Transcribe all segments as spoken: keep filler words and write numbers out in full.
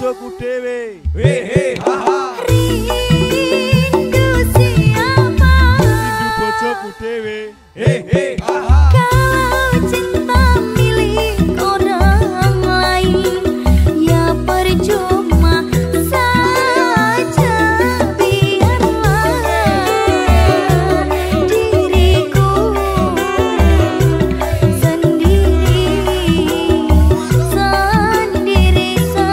ojo kudewe. Wehe ha ha. Rindu si ama. Rindu bojo kudewe. Hehe ha ha. Kalau cinta milik orang lain, ya percuma saja biarlah diriku sendiri sendiri saja.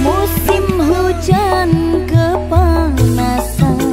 Musim hujan kepanasan,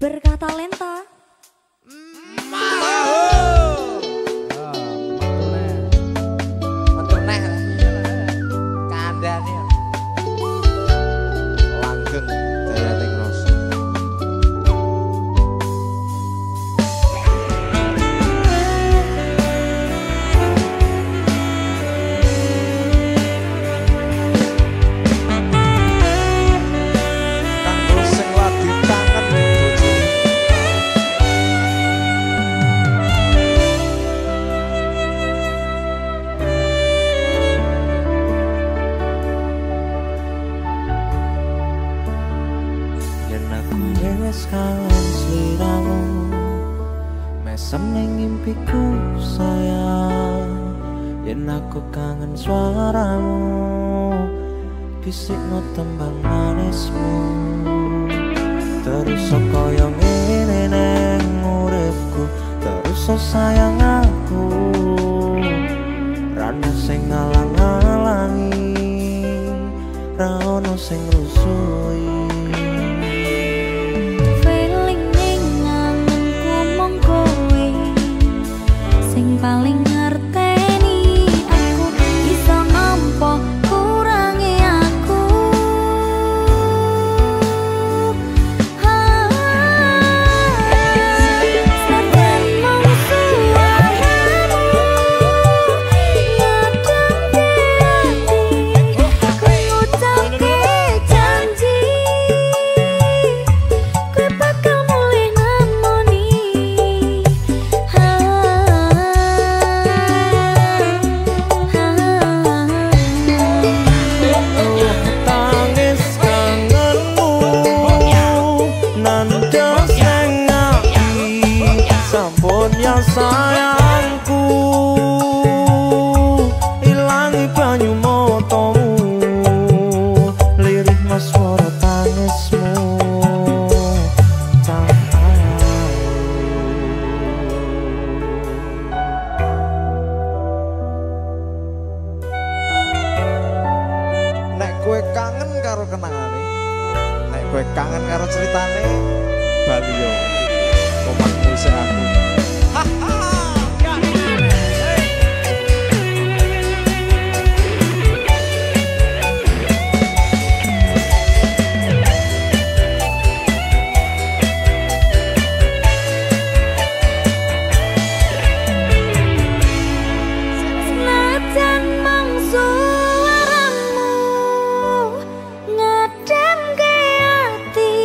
berkatalenta. Maho. Matur neh. Kandhane. Langgeng jayating rasa. Kanggo sing lagi tangen kawan sliramu mesem ning impiku sayang, yen aku kangen suaramu, bisikno tembang manismu, terus kaya ngene nang uripku, terus sayang aku rano sing ngalang-alangi, ra ono sing rusuhi. Paling ngerteni aku, iso nampa kurangi aku. Setan musuhan kamu, nyadang di hati, ngucapke janji kue bakal mulih namoni. Sayangku ilangi banyu motomu, lirih maswara tangismu. Nek kowe kangen karo kenangane, nek kowe kangen karo ceritane, bali yo omahmu sing aku. Senajan mangsu aramu ngademke ati,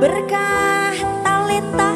berkah talenta.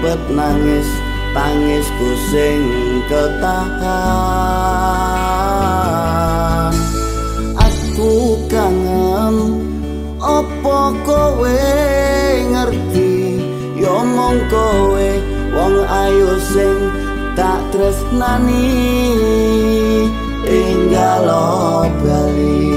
Cepet nangis, tangisku sing ketahan. Aku kangen, opo kowe ngerti? Yo mong kowe wong ayu sing tak tresnani enggal bali.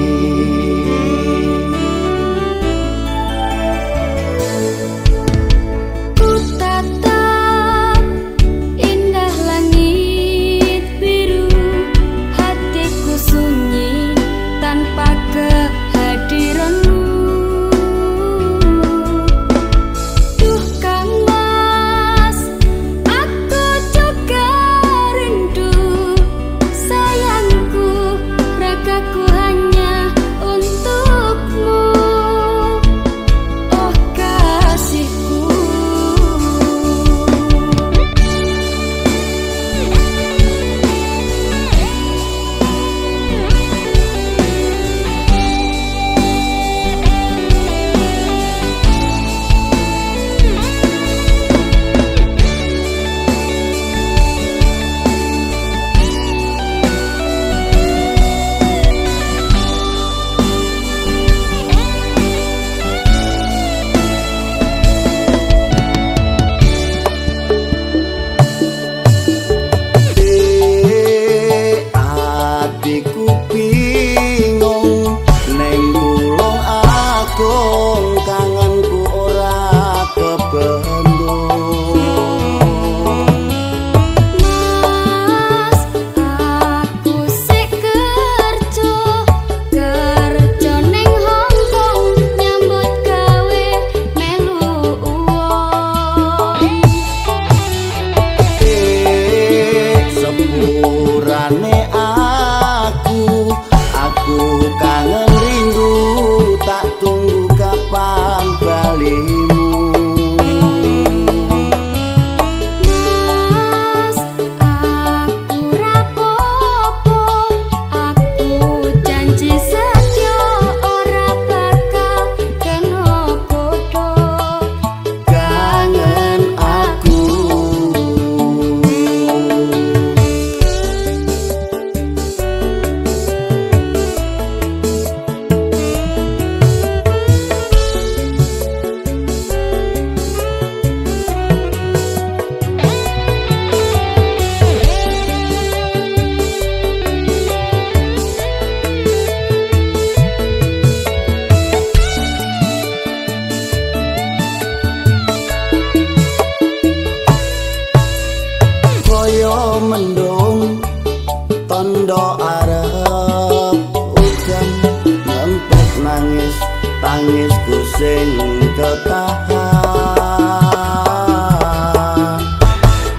Tangisku sing ketahan.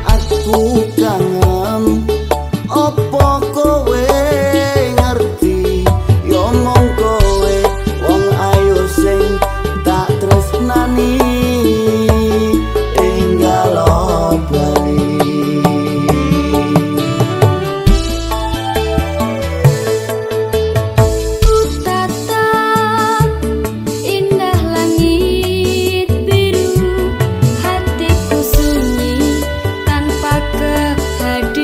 Aku kangen, opo kowe ngerti? Yo mong kowe wong ayu sing tak tresnani enggal bali. Hanya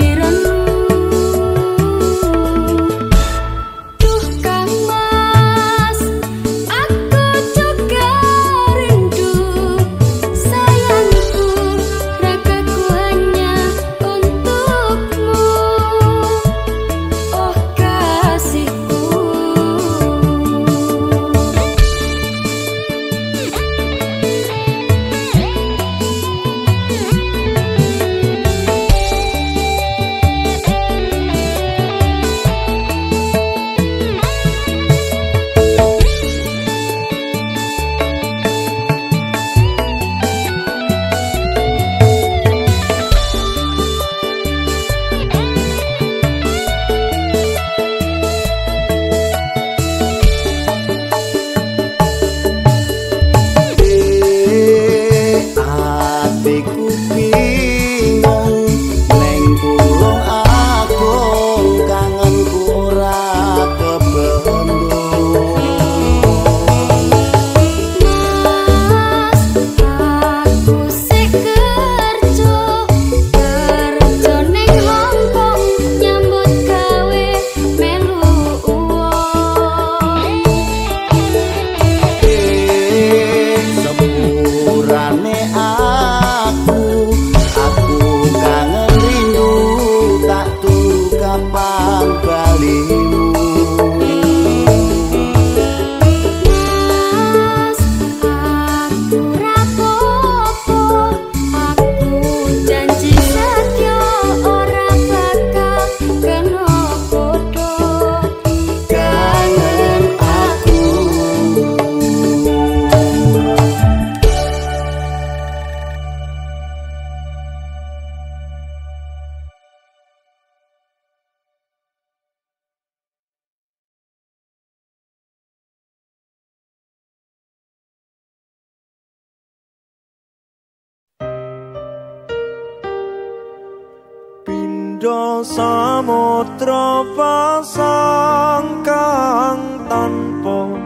Dudo samudra pasang kang tanpa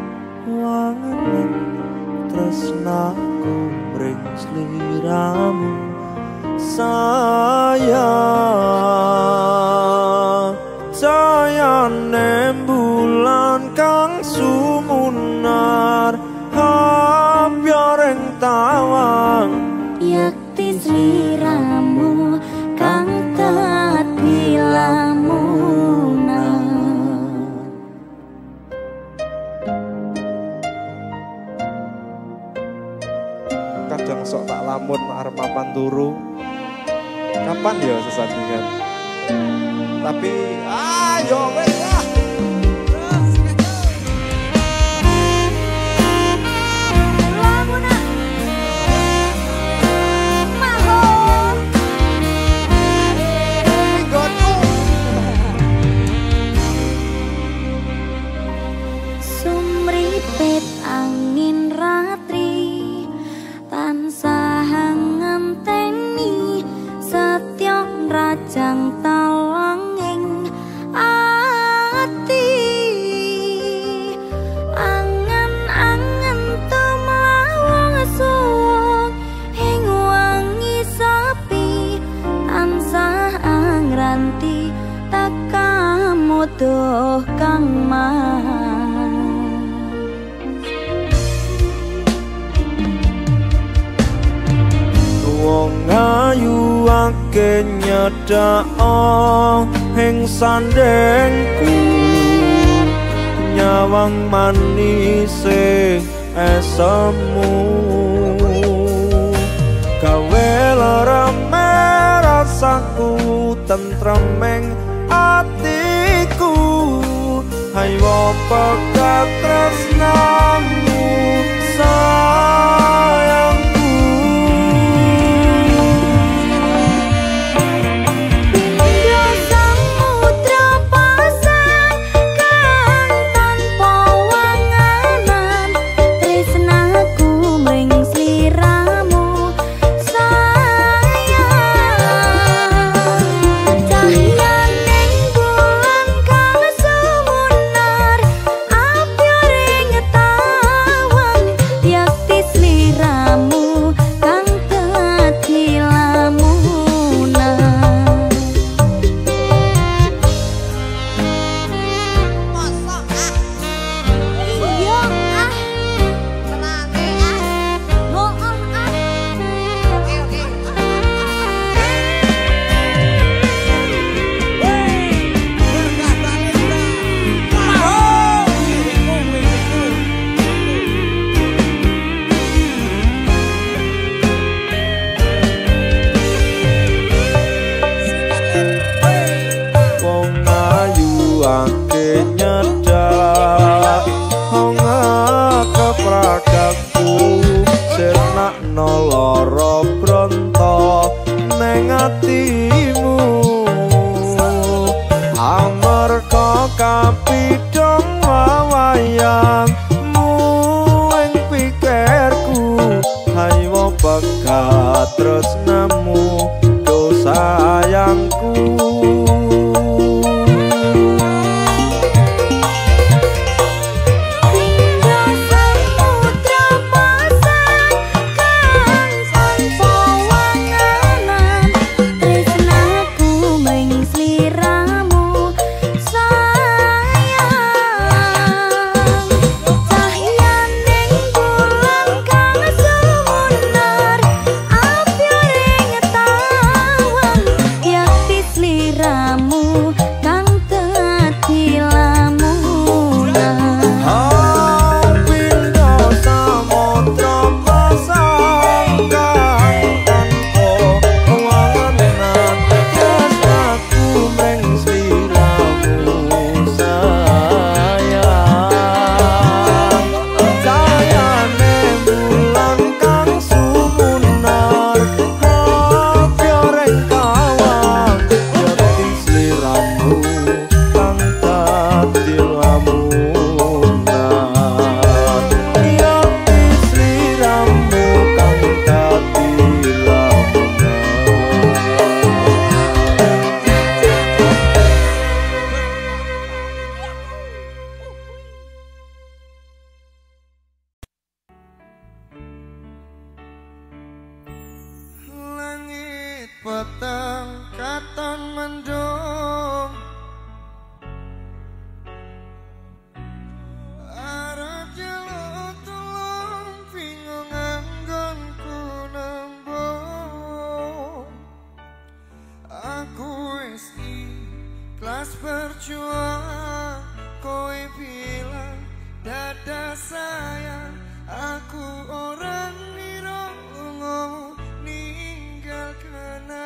wangen, tresnaku mring sliramu sayang. Jayane bulan kang sumunar hampir ing tawang, yakti sliramu kang kadang sok tak lamun arep papan turu, kapan ya sesandingan, tapi ayo wes lah. Jang talanging ati, angen-angen tumlawang suwung ing wangi sapi, tansah angranti takamuduh kang man. Wong ayu akeh nyedak ing sandengku, nyawang manise esemu gawe lara merasaku tentreming atiku, hayo pekat tresnamu sayang. datang katang mendung, arah jalan tolong bingung anggonku nembong. Aku wis ikhlas berjuang, kowe bilang dada saya, aku orang nirungo ninggal kenangan.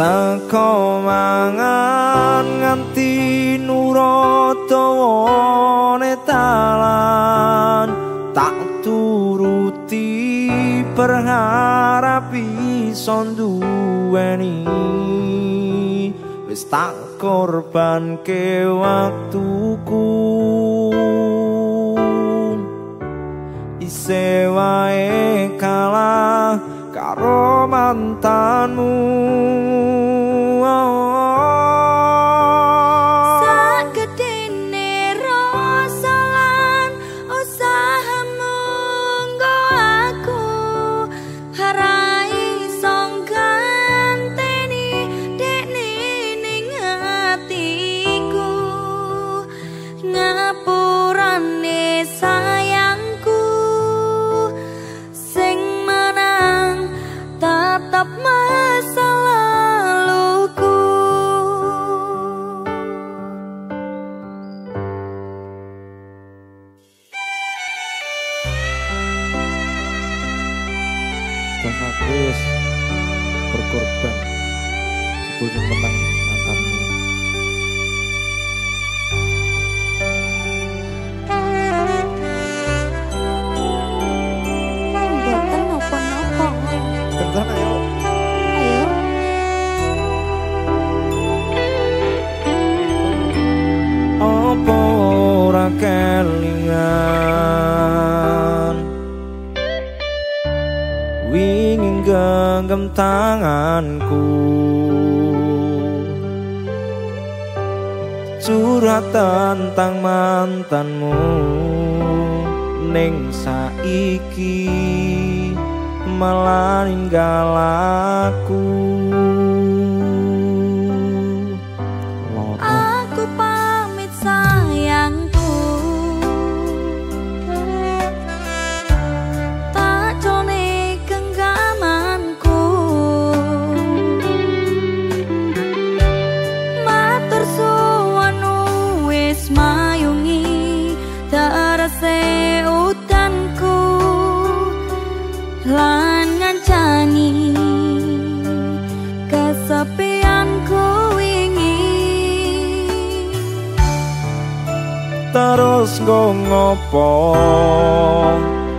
Saka mangan nganti nurata wane talan tak turuti berharap iso duweni wis tak korbanke waktuku isih wae kalah karo mantanmu. Sagedene rasa lan usahamu nggo aku harai song ganteni dekne ning atiku. Ngapurane sayangku sing menang tetep masa laluku. Sang artis berkorban sebelum menang matamu. Mboten napa-napa. Kencan ayo. Ayo. Apa ora kelingan wingin genggam tanganku curhat tentang mantanmu ning saiki malah ninggal aku. Aku pamit sayangku tak jone genggam lan ngancani kesepianku wingi. Terus nggo ngopo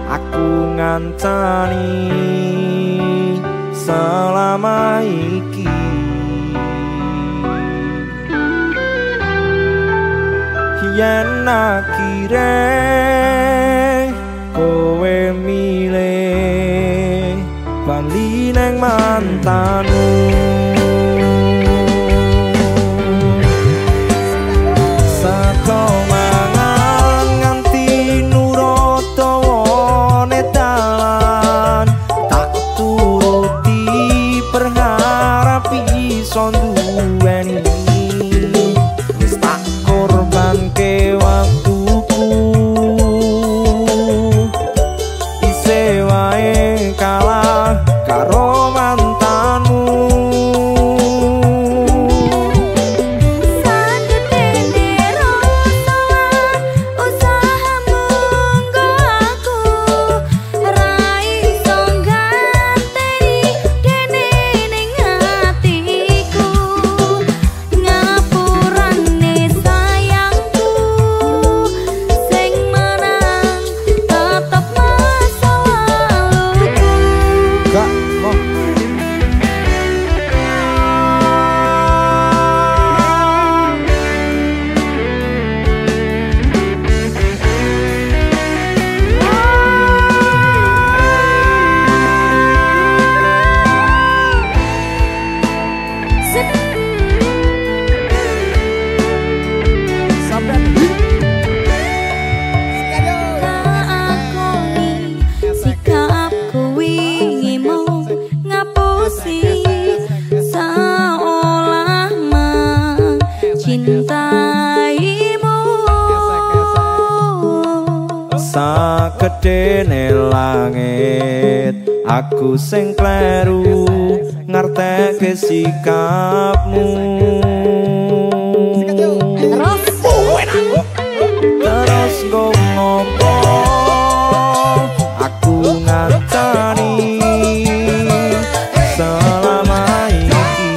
aku ngancani selama iki? Yen akhire kowe milih bali nang mantanmu. Saka mangan nganti nurut dawane dalan, tak turuti berharap iso duweni. Saketene langit aku sing kleru ngerteke sikapmu. Terus nggo ngopo aku ngancani selama iki?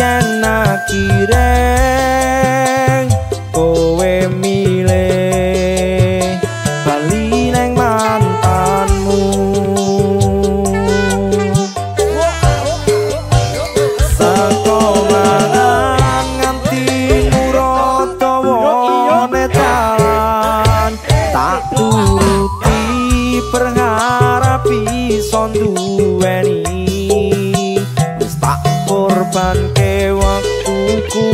Yen akhire korbanke waktuku,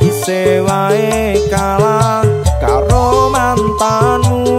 isih wae kalah karo mantanmu.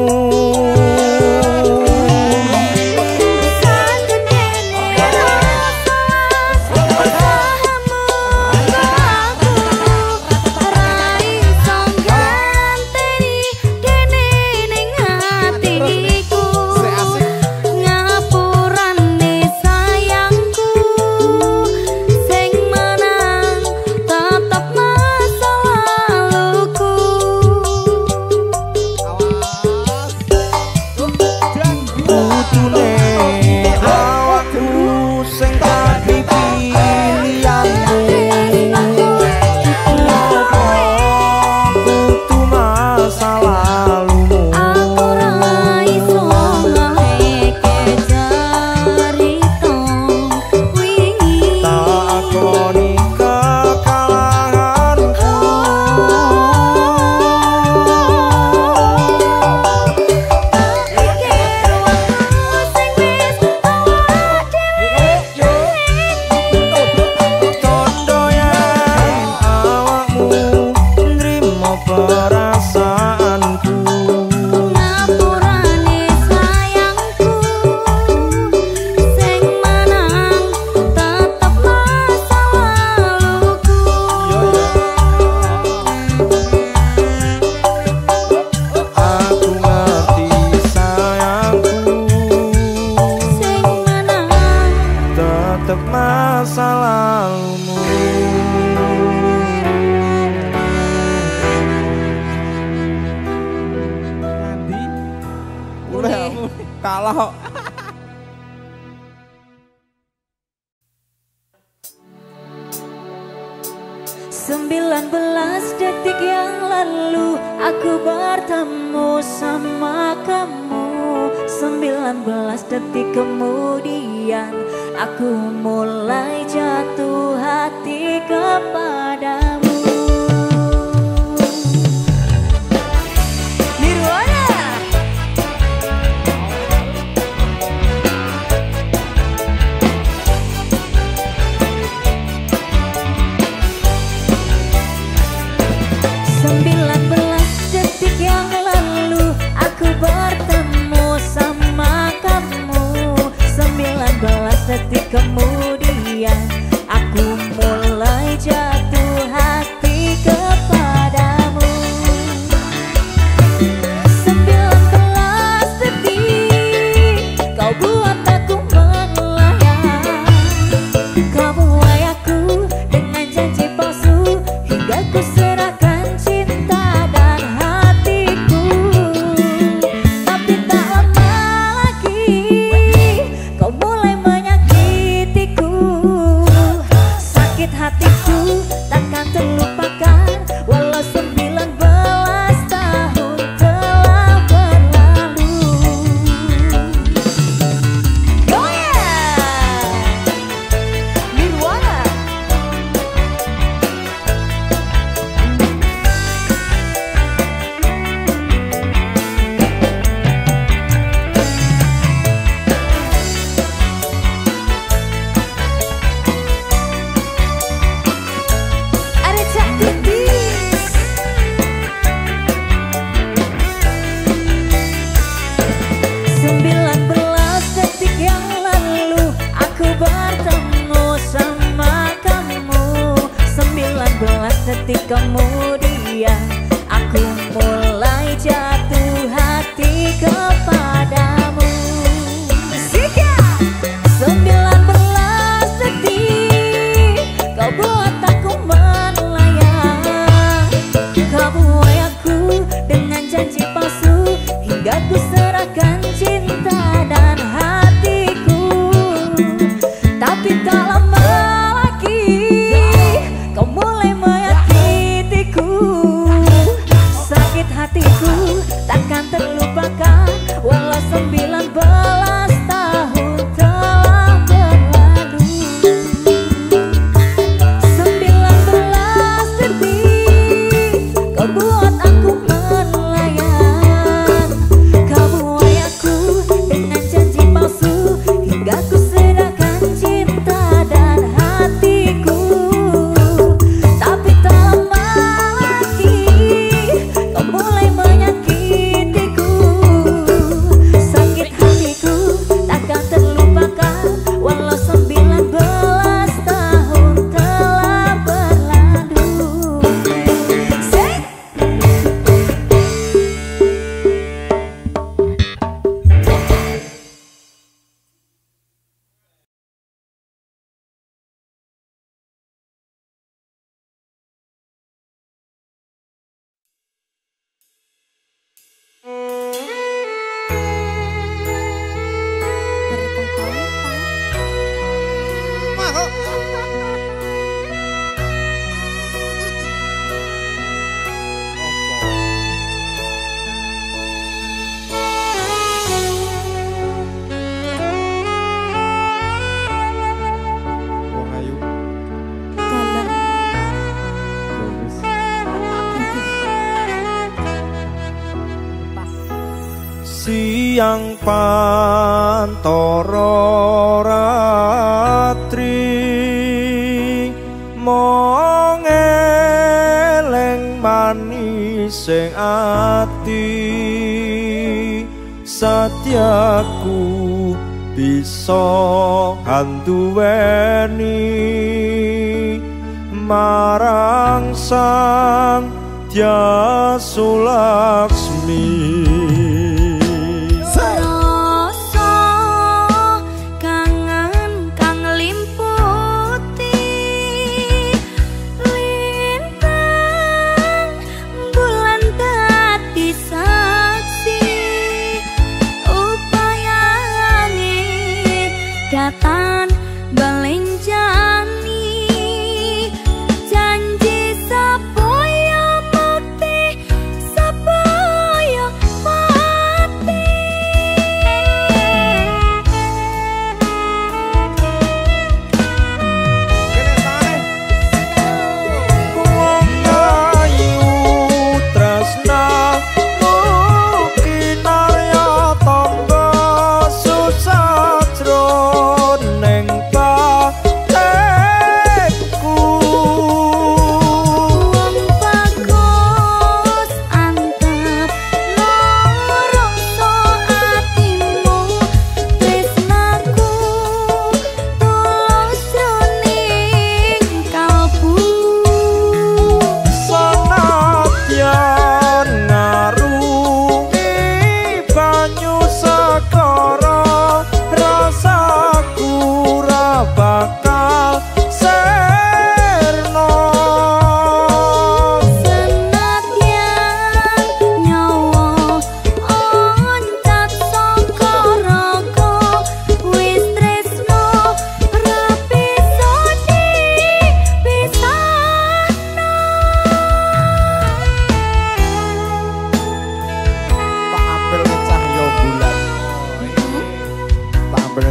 Masa lalumu. kalah. Sembilan belas detik yang lalu aku bertemu sama kamu. Sembilan belas detik kemudian aku mulai jatuh hati kepadamu. Detik kemudian aku mulai jatuh hati kepadamu. Sembilan belas detik kau buat aku melayang. Kau buai aku dengan janji palsu hingga ku serahkan cinta dan hatiku. Tapi tak lama lagi kau mulai hatiku takkan terlupakan. Walau sembilan belas tahun telah berlalu. Oh yeah, Nirwana. Detik kemudian aku mulai jatuh hati kepadamu. Sembilan belas detik kau buat aku melayang. Kau buai aku dengan janji palsu hingga ku serahkan cinta dan hatiku. Tapi tak lama lagi kau mulai hatiku takkan terlupakan. Walau sembilan belas tahun telah berlalu. Sembilan belas detik kau buat aku melayang. Kau buai aku dengan janji palsu hingga ku serahkan cinta dan hatiku. Tapi tak lama lagi kau mulai siang pantoro ratri mong eleng manis sing ati satyaku bisa anduweni marang sang Dyasa Laksmi. Upaya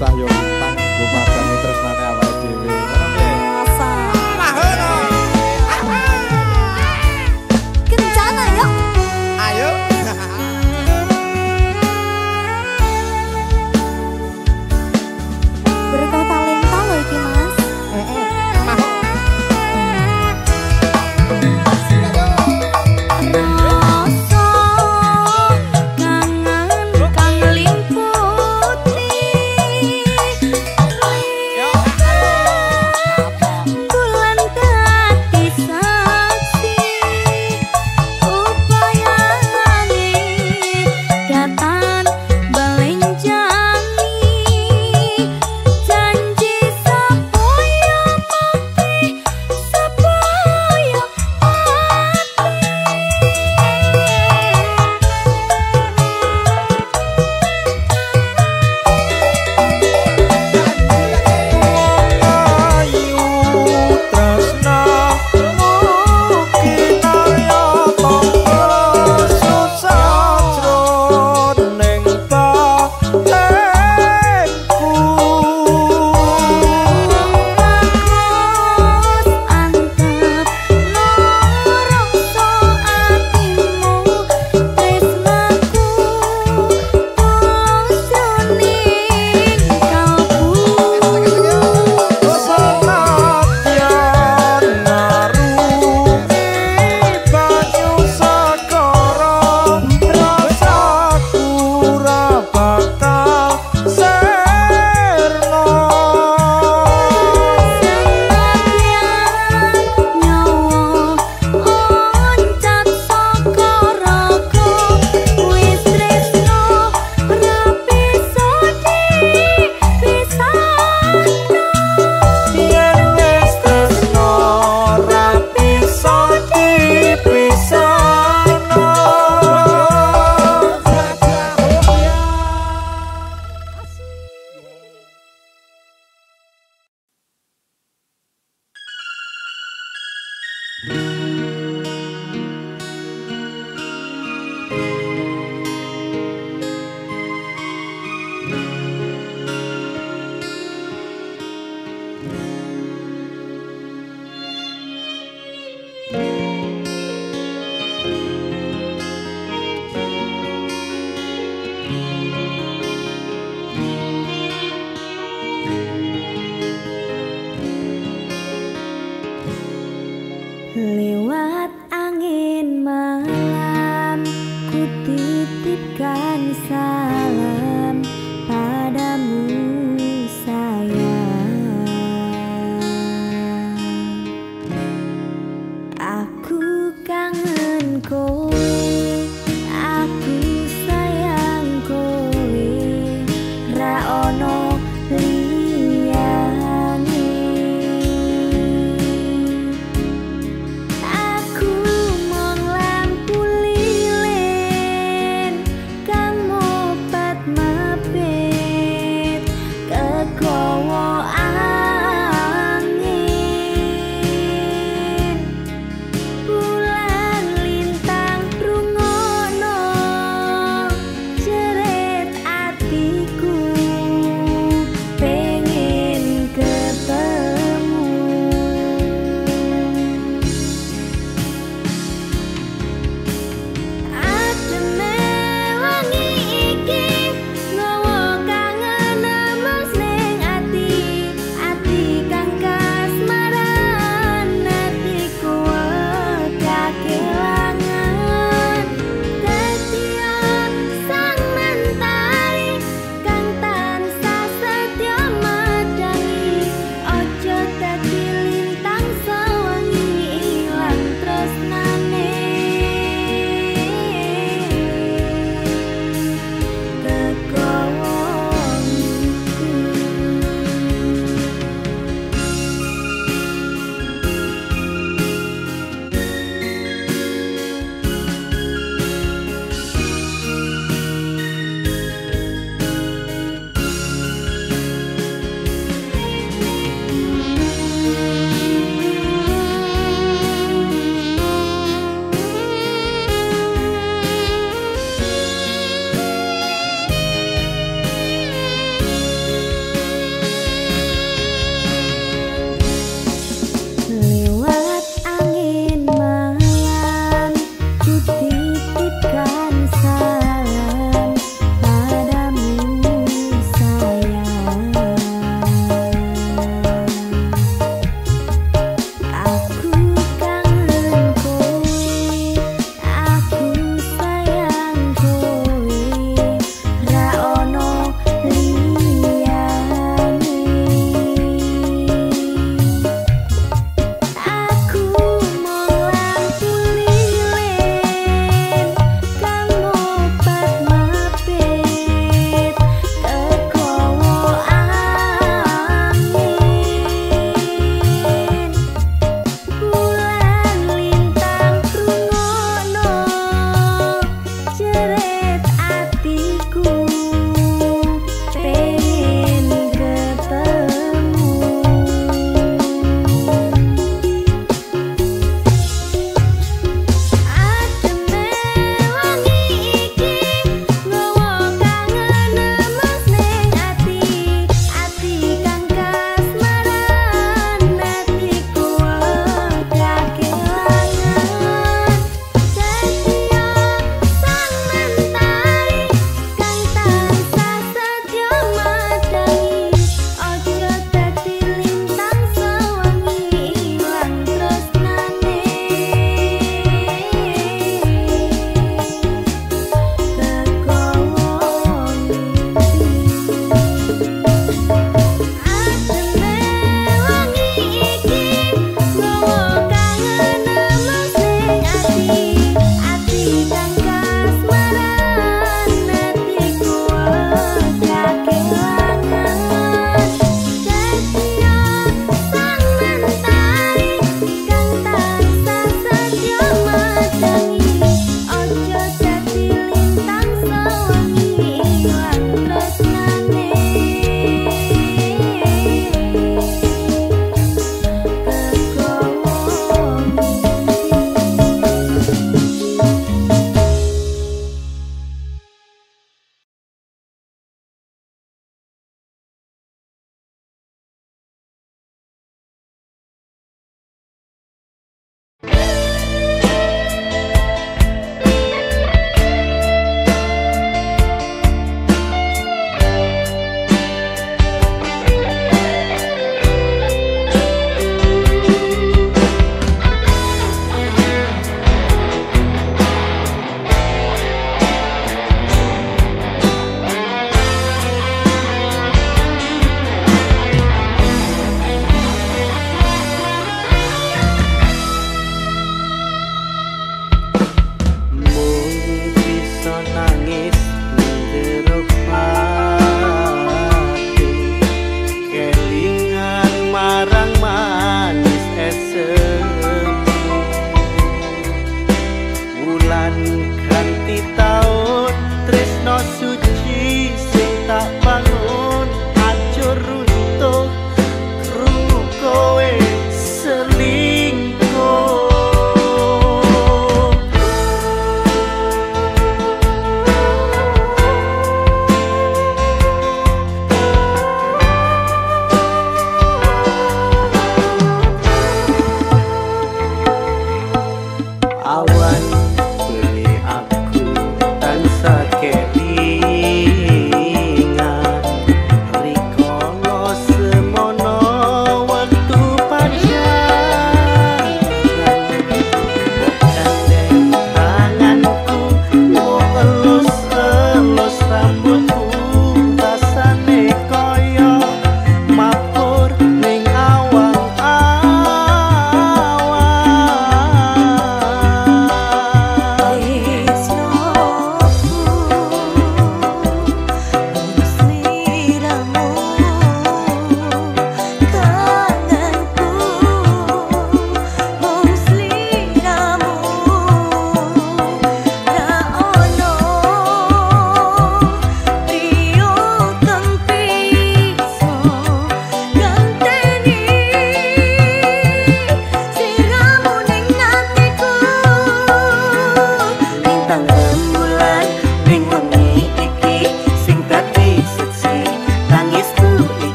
bocah yo utang gumadani tresnane awake dhewe. Aku mong lampu lilin, kamu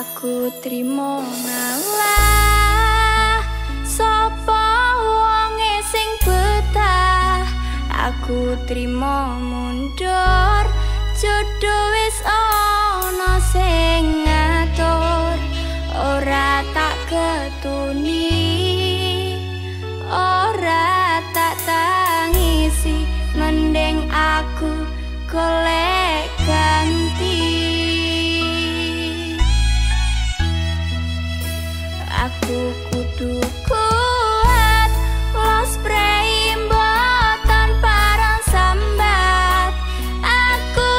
aku trimo ngalah. Sopo wonge sing betah, aku trimo mundur. Jodoh wis ono sing ngatur, ora tak ketuni, ora tak tangisi. Mending aku golek ganti. Aku kudu kuat, los preimbo tanpa rang sambat. Aku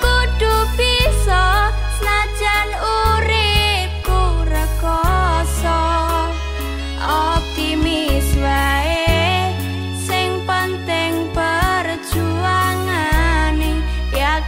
kudu bisa, senajan uripku rekoso. Optimis wae, sing penting perjuangane. Ya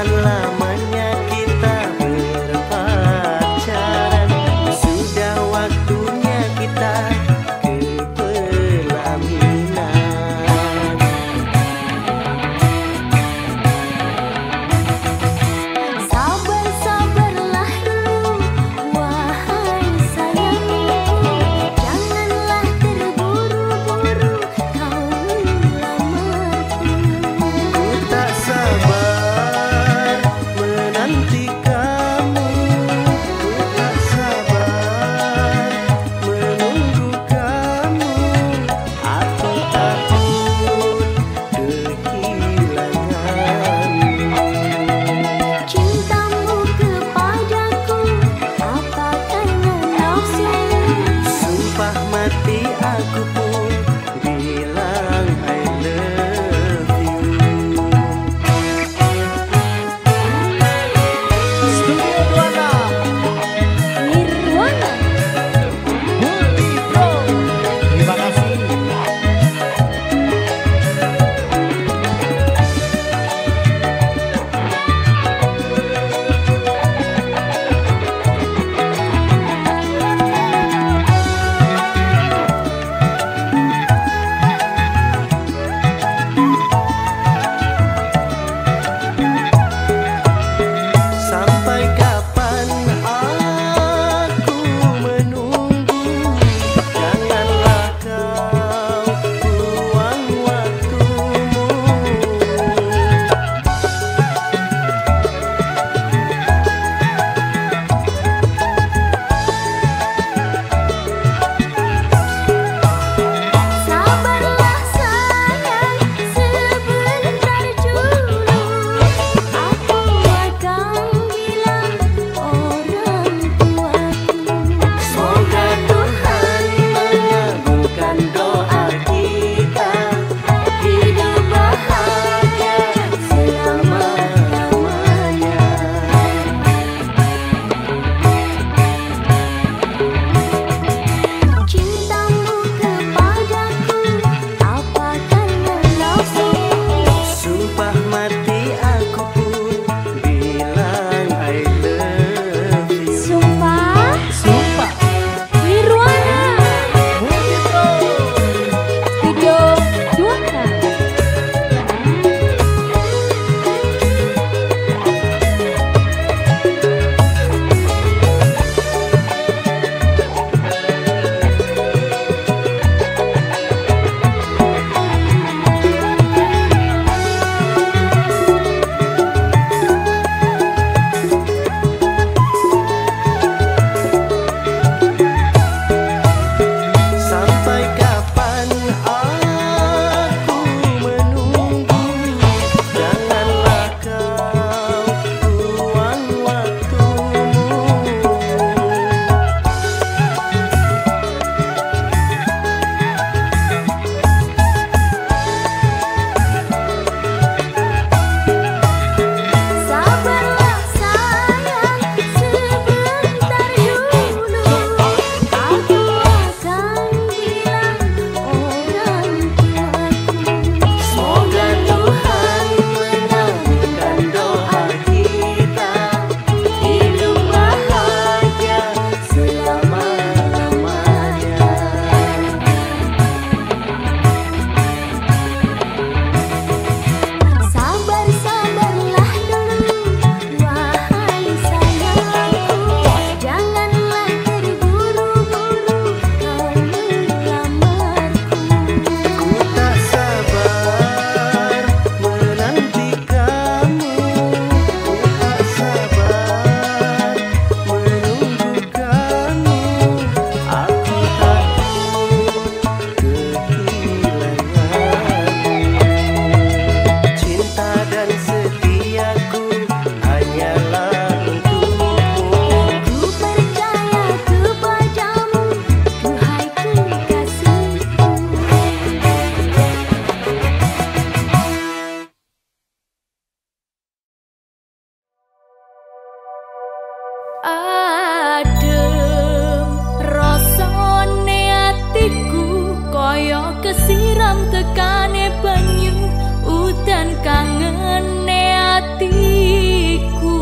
Lamanya kita berpacaran, sudah adem rasane atiku kaya kesiram tekane banyu udan kangene atiku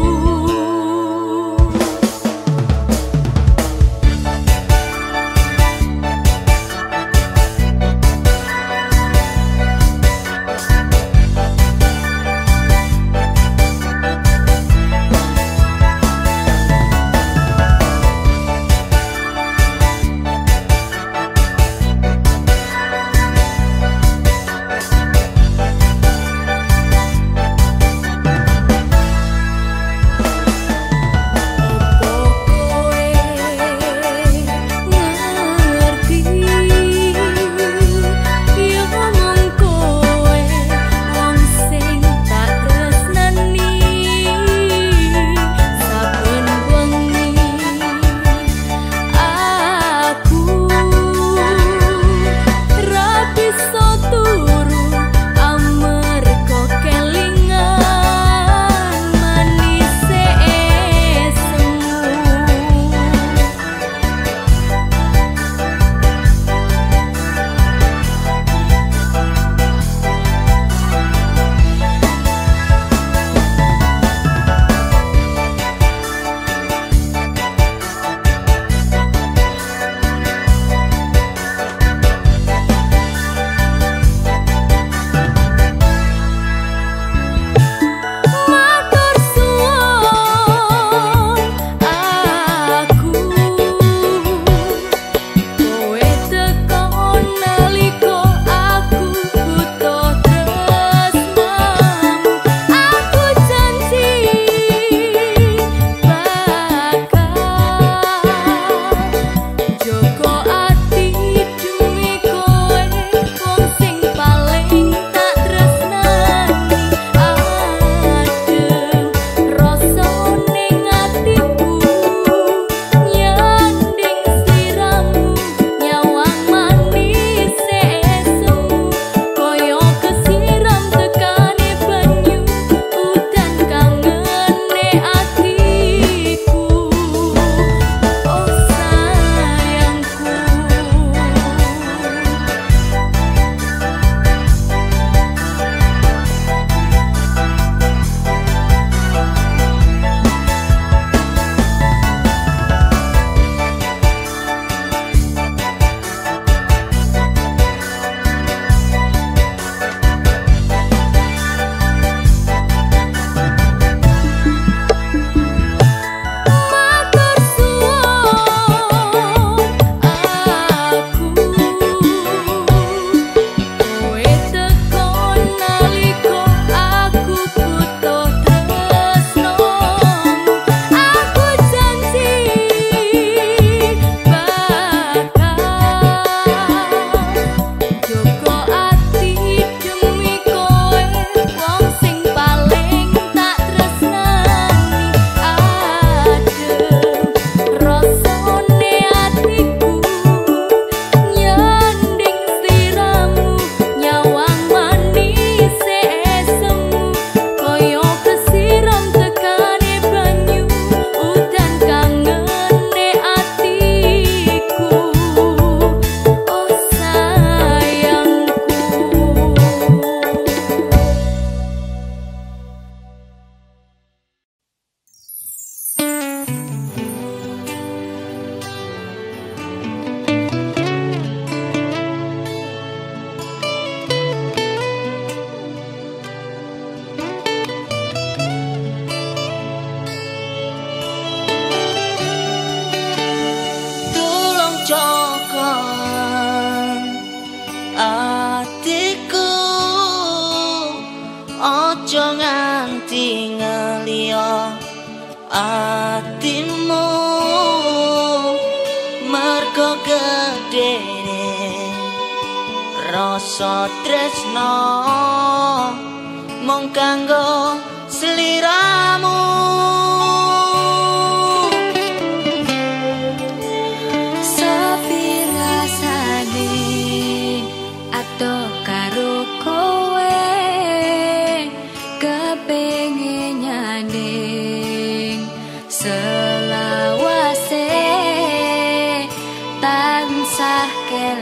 selalu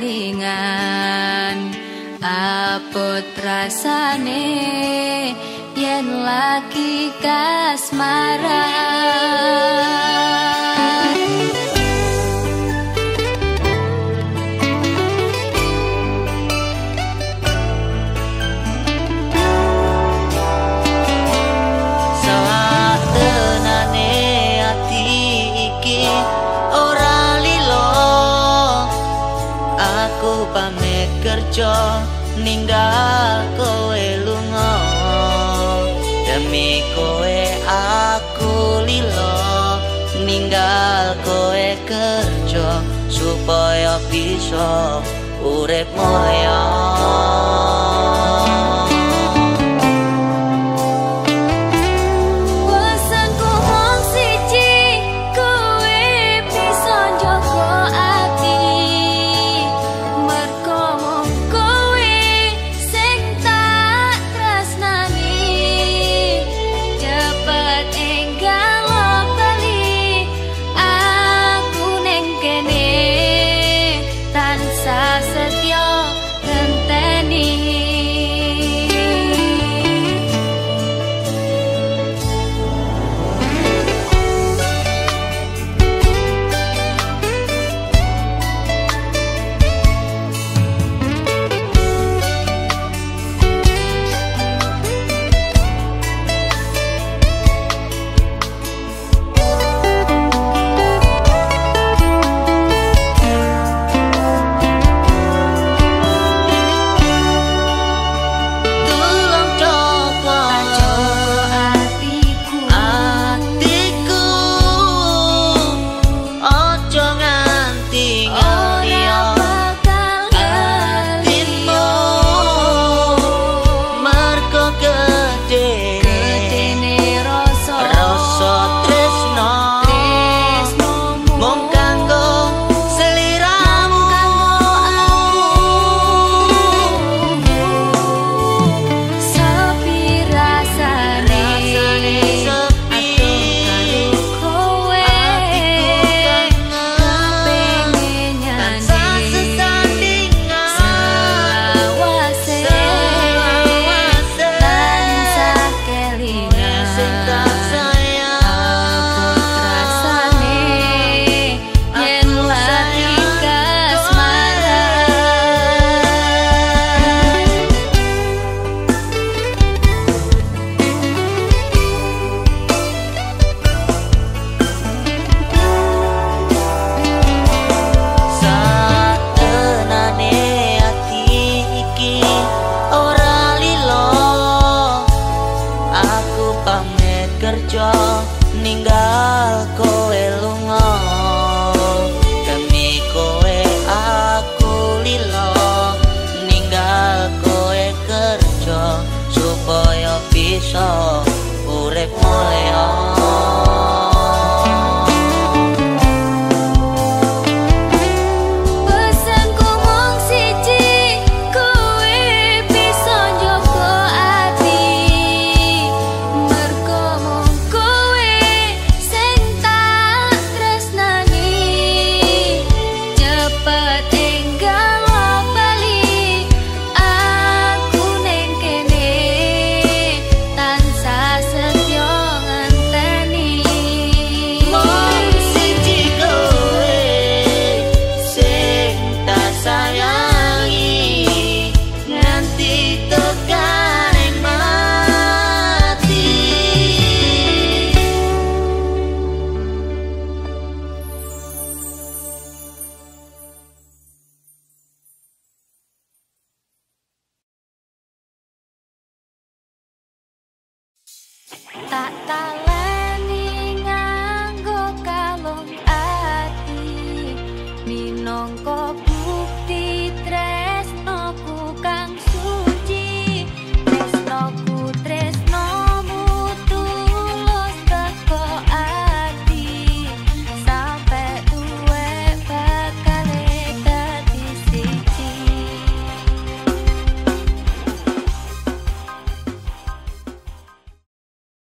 paringan. Apot rasane yen lagi kasmaran. Pamit kerja ninggal kowe lunga, demi kowe aku lilo ninggal kowe kerja supaya bisa urip mulya. Kerja ninggal kowe lunga,